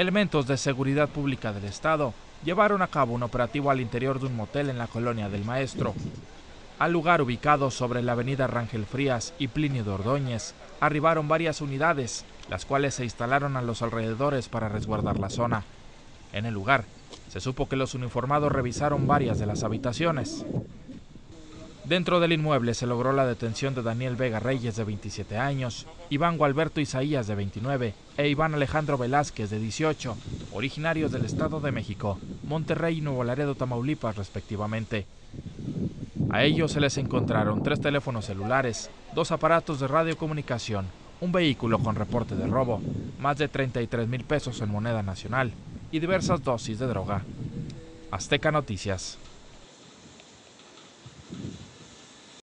elementos de seguridad pública del estado llevaron a cabo un operativo al interior de un motel en la colonia Del Maestro, al lugar ubicado sobre la avenida Rangel Frías y Plinio de Ordoñez. Arribaron varias unidades, las cuales se instalaron a los alrededores para resguardar la zona. En el lugar, se supo que los uniformados revisaron varias de las habitaciones. Dentro del inmueble se logró la detención de Daniel Vega Reyes, de 27 años, Iván Gualberto Isaías, de 29, e Iván Alejandro Velázquez, de 18, originarios del Estado de México, Monterrey y Nuevo Laredo, Tamaulipas, respectivamente. A ellos se les encontraron 3 teléfonos celulares, 2 aparatos de radiocomunicación, un vehículo con reporte de robo, más de 33,000 pesos en moneda nacional y diversas dosis de droga. Azteca Noticias.